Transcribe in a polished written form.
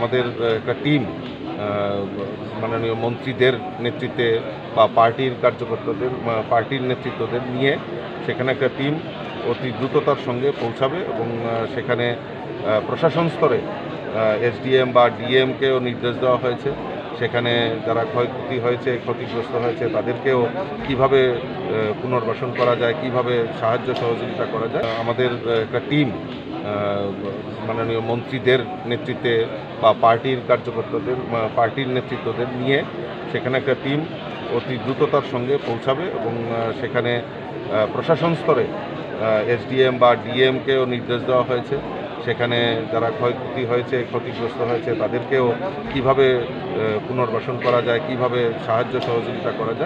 আমাদের একটা টিম মাননীয় মন্ত্রীদের নেতৃত্বে বা পার্টির কার্যকর্তাদের পার্টির নেতৃত্বদের নিয়ে সেখানে একটা টিম অতি দ্রুততার সঙ্গে পৌঁছাবে এবং সেখানে প্রশাসন স্তরে এসডিএম বা ডিএমকেও নির্দেশ দেওয়া হয়েছে, সেখানে যারা ক্ষয়ক্ষতি হয়েছে ক্ষতিগ্রস্ত হয়েছে তাদেরকেও কিভাবে পুনর্বাসন করা যায়, কিভাবে সাহায্য সহযোগিতা করা যায়। আমাদের একটা টিম মাননীয় মন্ত্রীদের নেতৃত্বে বা পার্টির কার্যকর্তাদের পার্টির নেতৃত্বদের নিয়ে সেখানে একটা টিম অতি দ্রুততার সঙ্গে পৌঁছাবে এবং সেখানে প্রশাসন স্তরে এসডিএম বা ডিএমকেও নির্দেশ দেওয়া হয়েছে, সেখানে যারা ক্ষয়ক্ষতি হয়েছে ক্ষতিগ্রস্ত হয়েছে তাদেরকেও কিভাবে পুনর্বাসন করা যায়, কিভাবে সাহায্য সহযোগিতা করা যায়।